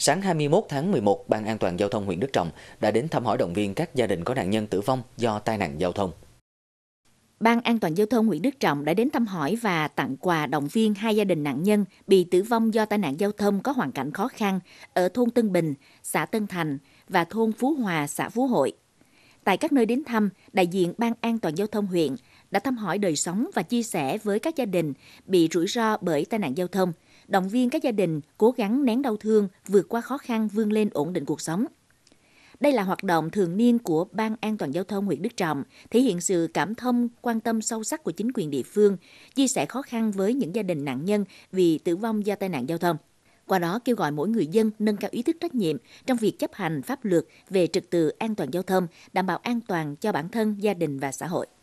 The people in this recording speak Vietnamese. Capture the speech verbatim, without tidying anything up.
Sáng hai mươi mốt tháng mười một, Ban An toàn Giao thông huyện Đức Trọng đã đến thăm hỏi động viên các gia đình có nạn nhân tử vong do tai nạn giao thông. Ban An toàn Giao thông huyện Đức Trọng đã đến thăm hỏi và tặng quà động viên hai gia đình nạn nhân bị tử vong do tai nạn giao thông có hoàn cảnh khó khăn ở thôn Tân Bình, xã Tân Thành và thôn Phú Hòa, xã Phú Hội. Tại các nơi đến thăm, đại diện Ban An toàn Giao thông huyện đã thăm hỏi đời sống và chia sẻ với các gia đình bị rủi ro bởi tai nạn giao thông, động viên các gia đình cố gắng nén đau thương, vượt qua khó khăn, vươn lên ổn định cuộc sống. Đây là hoạt động thường niên của Ban An toàn Giao thông huyện Đức Trọng, thể hiện sự cảm thông, quan tâm sâu sắc của chính quyền địa phương, chia sẻ khó khăn với những gia đình nạn nhân vì tử vong do tai nạn giao thông. Qua đó kêu gọi mỗi người dân nâng cao ý thức trách nhiệm trong việc chấp hành pháp luật về trật tự an toàn giao thông, đảm bảo an toàn cho bản thân, gia đình và xã hội.